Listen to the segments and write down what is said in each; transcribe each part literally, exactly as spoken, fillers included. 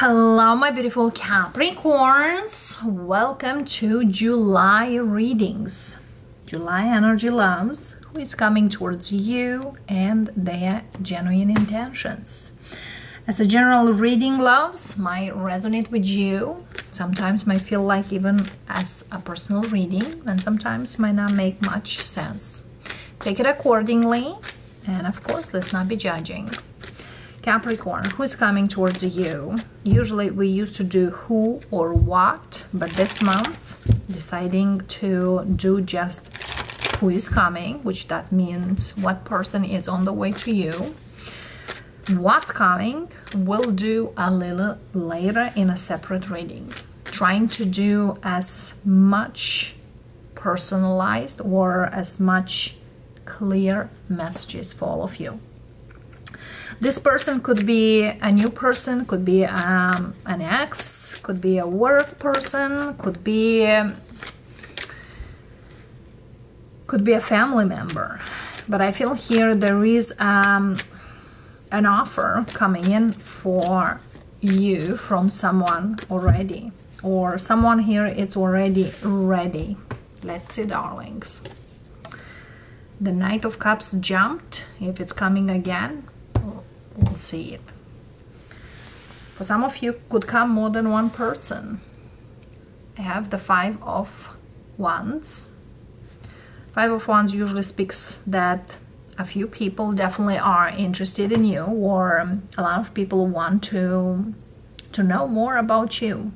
Hello my beautiful Capricorns, welcome to July readings. July energy loves who is coming towards you and their genuine intentions. As a general reading, loves, might resonate with you. Sometimes might feel like even as a personal reading, and sometimes might not make much sense. Take it accordingly, and of course let's not be judging. Capricorn, who's coming towards you? Usually we used to do who or what, but this month deciding to do just who is coming, which that means what person is on the way to you. What's coming we'll do a little later in a separate reading. Trying to do as much personalized or as much clear messages for all of you. This person could be a new person, could be um, an ex, could be a work person, could be um, could be a family member. But I feel here there is um, an offer coming in for you from someone already, or someone here it's already ready. Let's see, darlings. The Knight of Cups jumped. If it's coming again, we'll see it. For some of you, could come more than one person. I have the Five of Wands. Five of Wands usually speaks that a few people definitely are interested in you, or a lot of people want to to know more about you.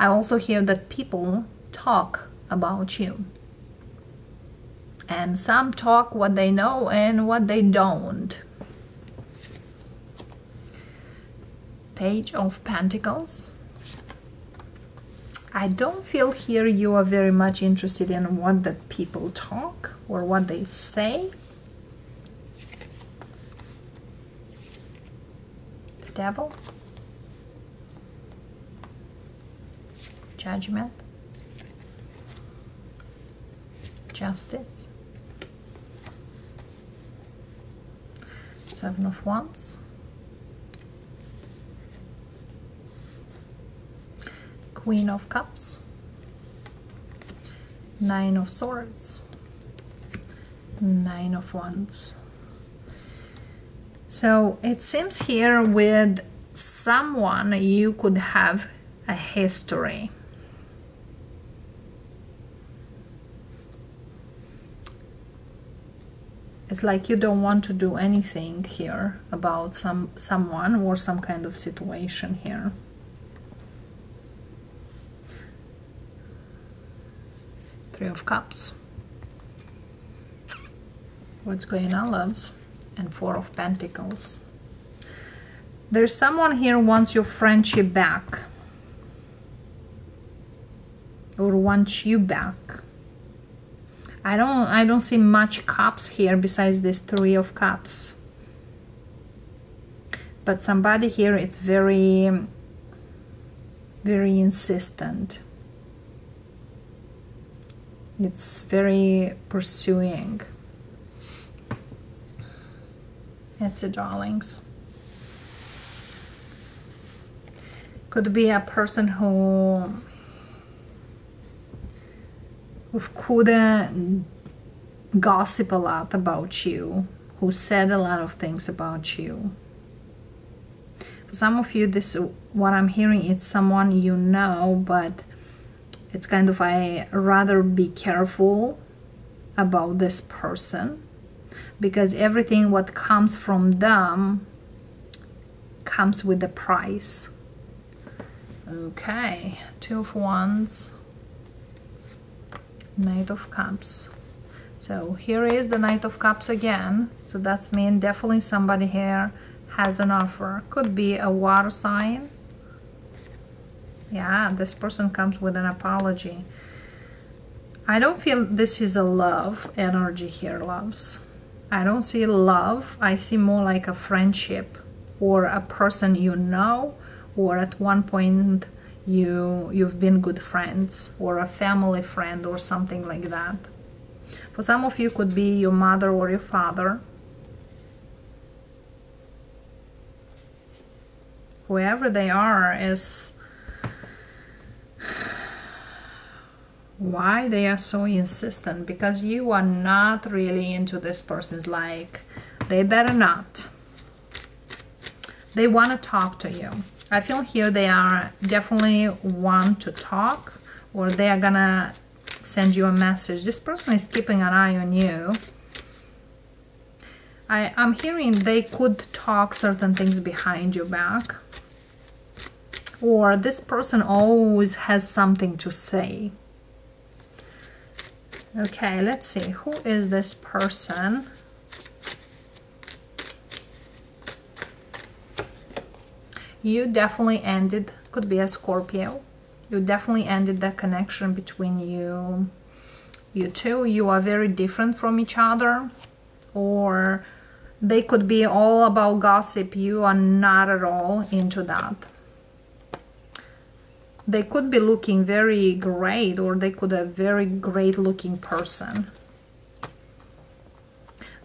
I also hear that people talk about you. And some talk what they know and what they don't. Page of Pentacles. I don't feel here you are very much interested in what the people talk or what they say. The Devil. Judgment. Justice. Seven of Wands. Queen of Cups, Nine of Swords, Nine of Wands. So it seems here with someone you could have a history. It's like you don't want to do anything here about some someone or some kind of situation here. Three of Cups. What's going on, loves? And Four of Pentacles. There's someone here wants your friendship back, or wants you back. I don't I don't see much cups here besides this Three of Cups. But somebody here, it's very very insistent. It's very pursuing. That's it, darlings. Could be a person who, who couldn't gossip a lot about you, who said a lot of things about you. For some of you, this what I'm hearing, it's someone you know, but it's kind of, I rather be careful about this person, because everything what comes from them comes with a price. Okay, Two of Wands, Knight of Cups. So here is the Knight of Cups again. So that's mean definitely somebody here has an offer. Could be a water sign. Yeah, this person comes with an apology. I don't feel this is a love energy here, loves. I don't see love. I see more like a friendship, or a person you know, or at one point you, you've been good friends, or a family friend or something like that. For some of you, could be your mother or your father. whoever they are is why they are so insistent, because you are not really into this person's like they better not. They want to talk to you. I feel here they are definitely want to talk, or they are gonna send you a message. This person is keeping an eye on you. I, I'm hearing they could talk certain things behind your back, or this person always has something to say. Okay, let's see. Who is this person? You definitely ended, could be a Scorpio. You definitely ended the connection between you, you two. You are very different from each other. Or they could be all about gossip. You are not at all into that. They could be looking very great, or they could be a very great looking person.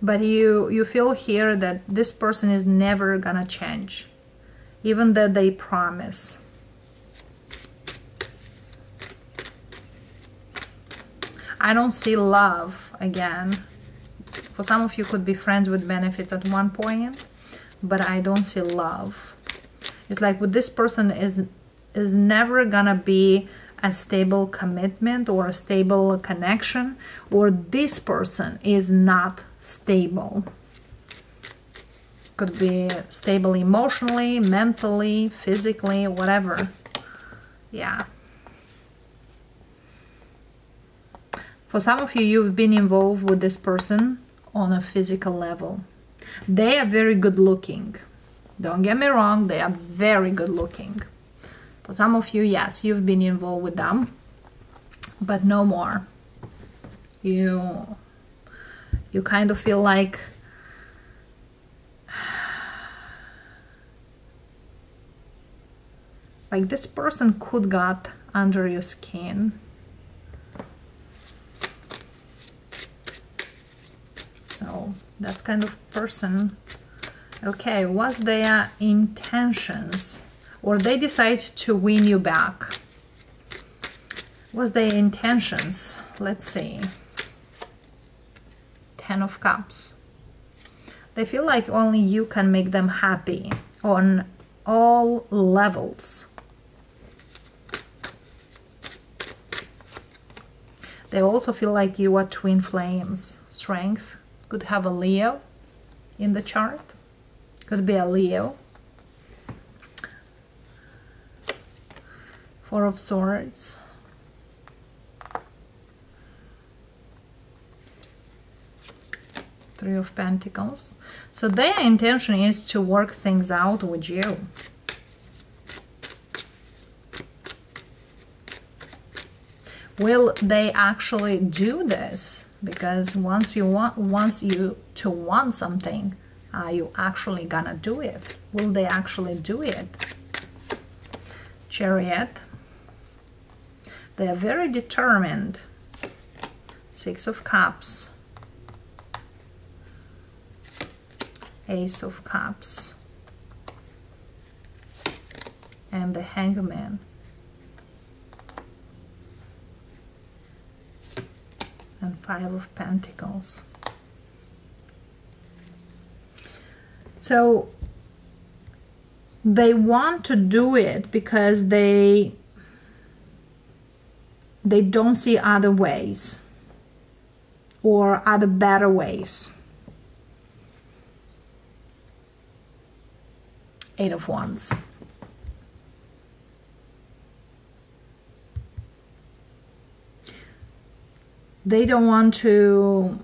But you, you feel here that this person is never gonna change, even though they promise. I don't see love again. For some of you could be friends with benefits at one point, but I don't see love. It's like with this person is is never gonna be a stable commitment or a stable connection, or this person is not stable. Could be stable emotionally, mentally, physically, whatever. Yeah. For some of you, you've been involved with this person on a physical level. They are very good looking. Don't get me wrong, they are very good looking. For some of you, yes, you've been involved with them, but no more. You, you kind of feel like like this person could got under your skin. So that's kind of person. Okay, what's their intentions? Or they decide to win you back. What's their intentions? Let's see. Ten of Cups. They feel like only you can make them happy on all levels. They also feel like you are twin flames. Strength. Could have a Leo in the chart. Could be a Leo. Four of Swords. Three of Pentacles. So their intention is to work things out with you. Will they actually do this? Because once you want, once you to want something, are you actually gonna do it? Will they actually do it? Chariot. They are very determined. Six of Cups. Ace of Cups. And the Hangman. And Five of Pentacles. So they want to do it because they they don't see other ways or other better ways. Eight of Wands. They don't want to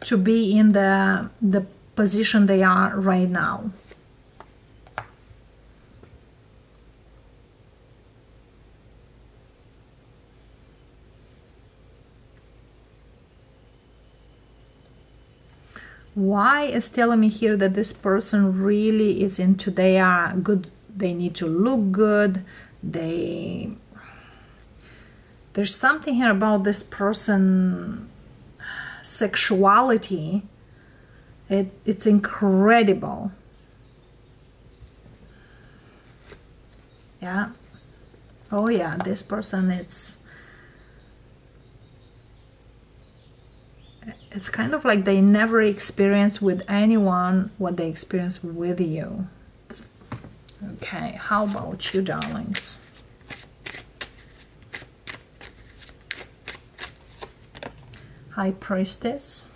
to be in the the position they are right now. Why is telling me here that this person really is into they are good, they need to look good, they there's something here about this person sexuality. It, it's incredible. Yeah. Oh yeah, this person, it's it's kind of like they never experience with anyone what they experience with you. Okay, how about you, darlings? High Priestess,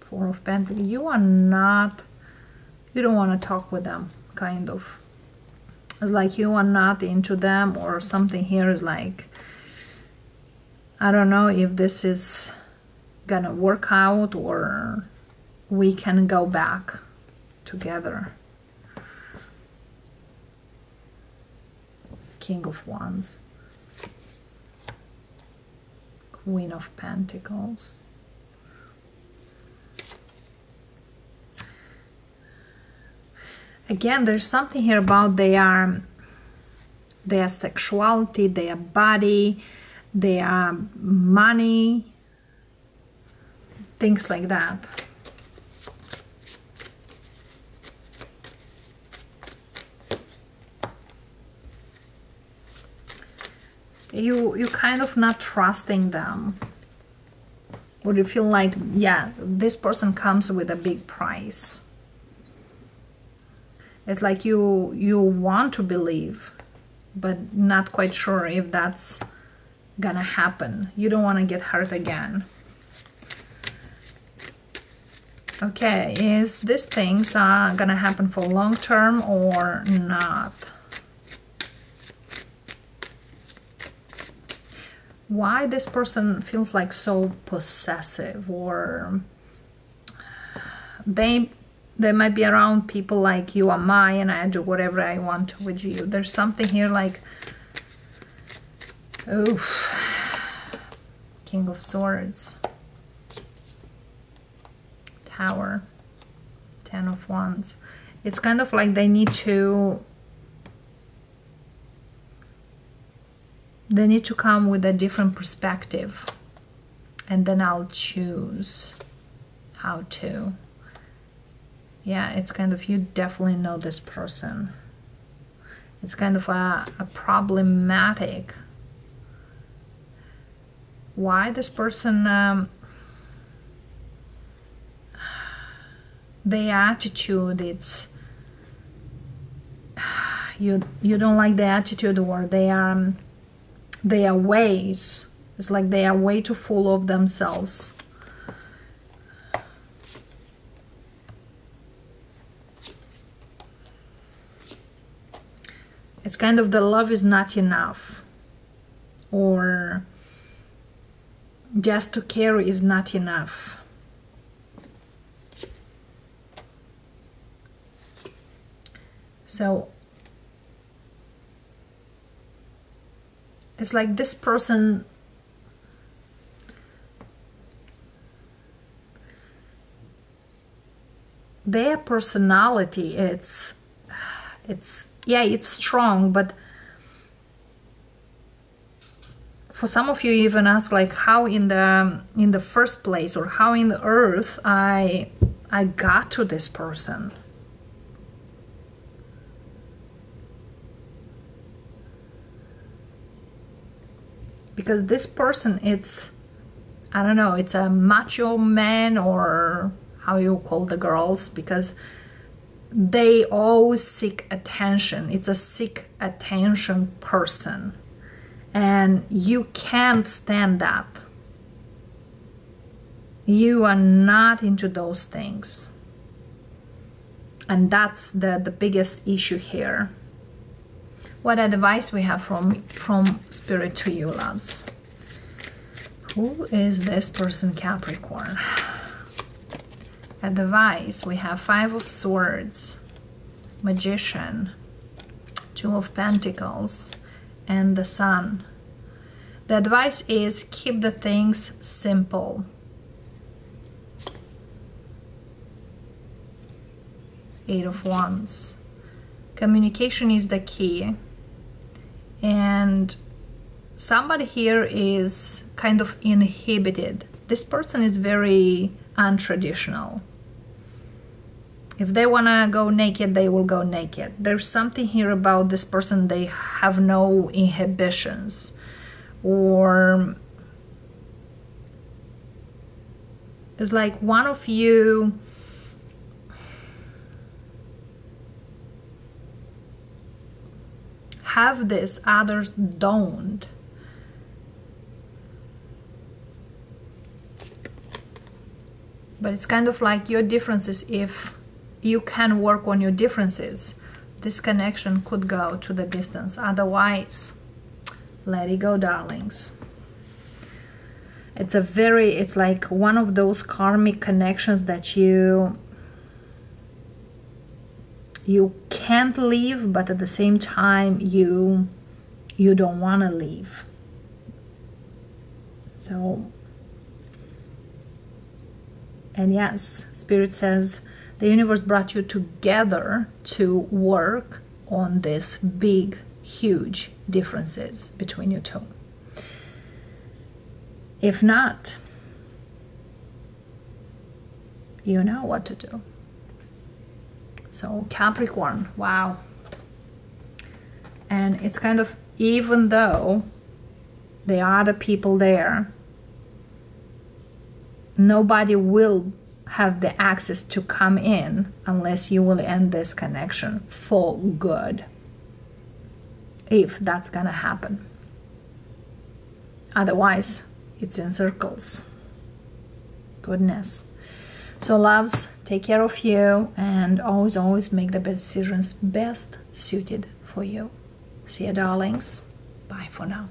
Four of Pentacles. You are not, you don't want to talk with them, kind of. It's like you are not into them, or something here is like, I don't know if this is gonna work out or we can go back together. King of Wands, Queen of Pentacles, again there's something here about their their sexuality, their body, their money, things like that. You, you're kind of not trusting them, or you feel like, yeah, this person comes with a big price. It's like you, you want to believe, but not quite sure if that's gonna happen. You don't want to get hurt again. Okay, is these things uh, gonna happen for long term or not? Why this person feels like so possessive, or they they might be around people like, you are mine, I do whatever I want with you. There's something here like, oof, King of Swords, Tower, Ten of Wands. It's kind of like they need to They need to come with a different perspective, and then I'll choose how to. Yeah, it's kind of, you definitely know this person. It's kind of a, a problematic. Why this person, um, their attitude, it's, you, you don't like the attitude, or they are, um, their ways. It's like they are way too full of themselves. It's kind of the love is not enough, or just to care is not enough. So it's like this person, their personality, it's, it's, yeah, it's strong, but for some of you even ask like, how in the, in the first place, or how in the earth I, I got to this person. Because this person, it's, I don't know, it's a macho man, or how you call the girls, because they always seek attention. It's a seek attention person. And you can't stand that. You are not into those things. And that's the, the biggest issue here. What advice we have from, from Spirit to you, loves? Who is this person, Capricorn? Advice, we have Five of Swords, Magician, Two of Pentacles, and the Sun. The advice is, keep the things simple. Eight of Wands. Communication is the key. And somebody here is kind of inhibited. This person is very untraditional. If they want to go naked, they will go naked. There's something here about this person. They have no inhibitions, or it's like one of you have this, others don't. But it's kind of like your differences, if you can work on your differences, this connection could go to the distance. Otherwise, let it go, darlings. It's a very, it's like one of those karmic connections that you you can't leave, but at the same time you you don't want to leave. So, and yes, Spirit says the universe brought you together to work on this big, huge differences between you two. If not, you know what to do. So Capricorn, wow. And it's kind of, even though there are the people there, nobody will have the access to come in unless you will end this connection for good, if that's gonna happen. Otherwise, it's in circles. Goodness. So loves, take care of you, and always, always make the best decisions best suited for you. See you, darlings. Bye for now.